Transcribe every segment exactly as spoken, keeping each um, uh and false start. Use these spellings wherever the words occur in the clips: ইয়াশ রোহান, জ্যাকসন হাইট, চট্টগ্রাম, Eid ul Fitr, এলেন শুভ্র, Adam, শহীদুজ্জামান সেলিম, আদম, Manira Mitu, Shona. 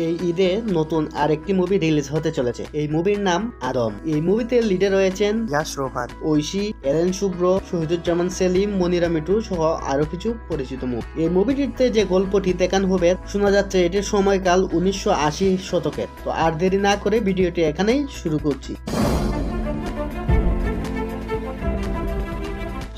ईदे नतून आरेकटी movie release होते चलेछे। मुविर नाम आदम। ये मुविते लीडे रयेछेन याशरोभान, ओइशी, एलेन शुभ्र, शहीदुज्जामान सेलिम, मनिरा मिटू सह आरो किछु परिचित मुख। ये मुविटिते जे गल्पटी देखानो होबे शोना जाच्छे एटिर समयकाल उन्नीस सौ अस्सी शतकेर। तो आर देरी ना करे भिडियोटी एखानेई शुरू करछि।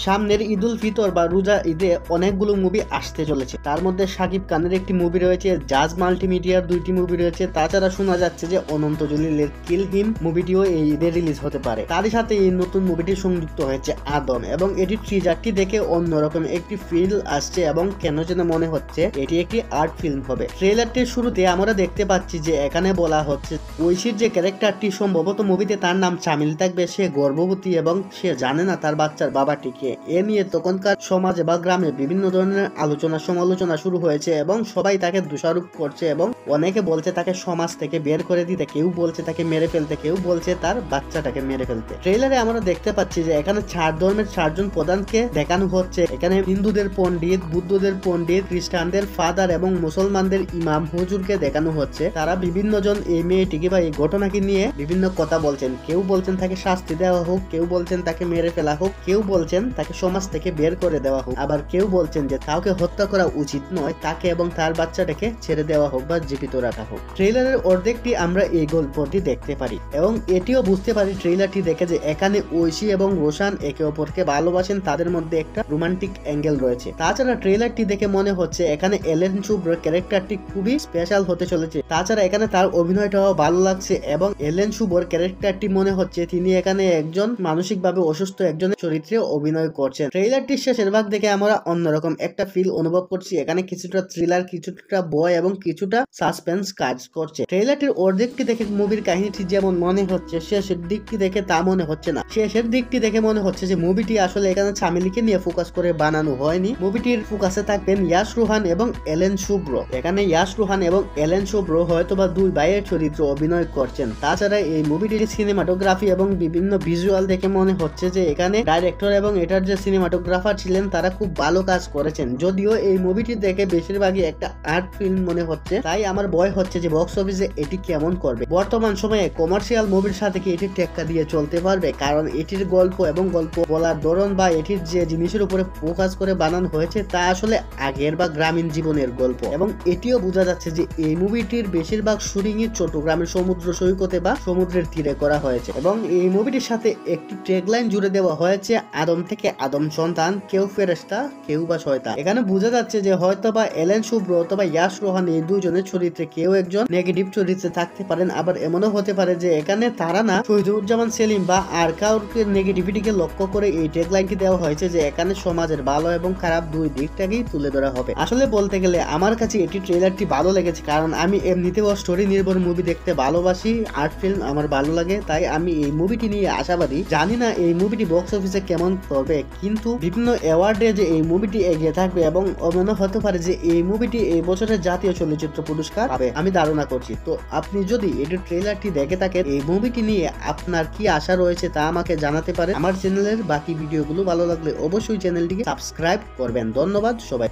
सामने ईद उल फितर बा रोजा ईदे अनेकगुलो मुवि आसते चलेछे। तार मध्य शाकिब खानेर एक मुवि रयेछे, जाज माल्टिमिडियार दुइटी मुवि रयेछे। ताछाड़ा शोना जाच्छे जे अनंत जलिलेर किल हिम मुविटिओ एई ईदे रिलीज होते पारे। तार साथे एई नतुन मुविटी संयुक्त हयेछे आदम एबं एटी ट्रिजारटी देखे अन्यरकम एकटी फिल आसछे एबं केन जेन मने हच्छे एटी एकटी आर्ट फिल्म होबे। ट्रेलारटिर शुरूते आमरा देखते पाच्छि जे एखाने बोला हच्छे ओइशिर जे क्यारेक्टारटी सम्भवत मुविते तार नाम शामिल थाकबे, से गर्भवती एबं से जाने ना तार बाच्चार बाबा टिके। ए निये तखनकार समाजे बा ग्रामे विभिन्न धरनेर आलोचना समालोचना शुरू हयेछे एबं सबाई ताके दोषारोप करछे एबं अनेके बोलछे ताके समाज थेके बेर करे दिते, केउ बोलछे ताके मेरे फेलते, केउ बोलछे तार बाच्चाटाके मेरे फेलते। ट्रेलारे आमरा देखते पाच्छि जे एखाने चार धर्मेर चारजन प्रधानके देखानो हच्छे। एखाने हिंदुदेर पंडित, बुद्धदेर पंडित, ख्रिस्टानदेर फादार एबं मुसलमानदेर इमाम हुजुरके देखानो हच्छे। तारा विभिन्न जन एई मेयेटिके बा एई घटनाके निये विभिन्न कथा बोलछेन। केउ बोलछेन ताके शास्ति देওয়া হোক, কেউ বলছেন তাকে মেরে ফেলা হোক, কেউ বলছেন समाज থেকে বের করে দেওয়া হোক, আবার কেউ বলছেন যে কাউকে হত্যা করা উচিত নয়, তাকে এবং তার বাচ্চাটাকে ছেড়ে দেওয়া হোক বা জীবিত রাখা হোক। ট্রেলারের অর্ধেকটি আমরা এই গল্পটি দেখতে পারি এবং এটিও বুঝতে পারি ট্রেলারটি দেখে যে এখানে ঐশী এবং রোশান একে অপরকে ভালোবাসেন, তাদের মধ্যে একটা রোমান্টিক অ্যাঙ্গেল রয়েছে। তাছাড়া ট্রেলারটি দেখে মনে হচ্ছে এখানে এলেন শুভ্র ক্যারেক্টারটি খুবই স্পেশাল হতে চলেছে। তাছাড়া এখানে তার অভিনয়টাও ভালো লাগছে এবং এলেন শুভ্র ক্যারেক্টারটি মনে হচ্ছে তিনি এখানে একজন মানসিকভাবে অসুস্থ একজনের চরিত্রে অভিনয় করছেন। ট্রেলারটির শেষের ভাগ দেখে আমরা অন্যরকম একটা ফিল অনুভব করছি। এখানে কিছুটা থ্রিলার, কিছুটা ভয় এবং কিছুটা সাসপেন্স কাজ করছে। ট্রেলারটির অর্ধেকটি দেখে মুভির কাহিনীটি যেমন মনে হচ্ছে, শেষের দিকটি দেখে তা মনে হচ্ছে না। শেষের দিকটি দেখে মনে হচ্ছে যে মুভিটি আসলে এখানে চামেলিকে নিয়ে ফোকাস করে বানানো হয়নি। মুভিটির ফোকাসে থাকবেন ইয়াশ রোহান এবং এলেন শুভ্র। এখানে ইয়াশ রোহান এবং এলেন শুভ্র হয়তোবা দুই ভাইয়ের চরিত্র অভিনয় করছেন। তাছাড়া এই মুভিটির সিনেমাটোগ্রাফি এবং বিভিন্ন ভিজুয়াল দেখে মনে হচ্ছে যে এখানে ডাইরেক্টর এবং যে সিনেমাটোগ্রাফার ছিলেন তারা খুব ভালো কাজ করেছেন। যদিও এই মুভিটি দেখে বেশিরভাগই একটা আর্ট ফিল্ম মনে হচ্ছে, তাই আমার ভয় হচ্ছে যে বক্স অফিসে এটি কেমন করবে। বর্তমান সময়ে কমার্শিয়াল মুভির সাথে কি এটি টেক্কা দিয়ে চলতে পারবে? কারণ এটির গল্প এবং গল্প বলার ধরন বা এটির যে জিনিসের উপরে ফোকাস করে বানানো হয়েছে তা আসলে আগের বা গ্রামীণ জীবনের গল্প এবং এটিও বোঝা যাচ্ছে যে এই মুভিটির বেশিরভাগ শুটিং ই চট্টগ্রামের সমুদ্র সৈকতে বা সমুদ্রের তীরে করা হয়েছে এবং এই মুভিটির সাথে একটি ট্যাগলাইন জুড়ে দেওয়া হয়েছে আদম থেকে আদম সন্তান, কেউ ফেরেশতা, কেউ বা শয়তান। এখানে বোঝা যাচ্ছে যে হয়তোবা এলেন শুভ্র অথবা ইয়াশ রোহান এই দুজনের চরিত্রে কেউ একজন নেগেটিভ চরিত্রে থাকতে পারেন। আবার এমনও হতে পারে যে এখানে তারা না শহীদুজ্জামান সেলিম বা আর কাউকে নেগেটিভিটিকে লক্ষ্য করে এই ট্যাগলাইনটি দেওয়া হয়েছে যে এখানে সমাজের ভালো এবং খারাপ দুই দিকটাকেই তুলে ধরা হবে। আসলে বলতে গেলে আমার কাছে এটি ট্রেলারটি ভালো লেগেছে, কারণ আমি এমনিতেও স্টোরি নির্ভর মুভি দেখতে ভালোবাসি, আর্ট ফিল্ম আমার ভালো লাগে, তাই আমি এই মুভিটি নিয়ে আশাবাদী। জানি না এই মুভিটি বক্স অফিসে কেমন করবে, কিন্তু বিভিন্ন অ্যাওয়ার্ডে যে এই মুভিটি এগিয়ে থাকবে এবং মনে হতে পারে যে এই মুভিটি এই বছরের জাতীয় চলচ্চিত্র পুরস্কার পাবে আমি ধারণা করছি। তো আপনি যদি এটির ট্রেলারটি দেখে থাকেন, এই মুভিটি নিয়ে আপনার কি আশা রয়েছে তা আমাকে জানাতে পারেন। আমার চ্যানেলের বাকি ভিডিওগুলো ভালো লাগলে অবশ্যই চ্যানেলটিকে সাবস্ক্রাইব করবেন। ধন্যবাদ সবাই।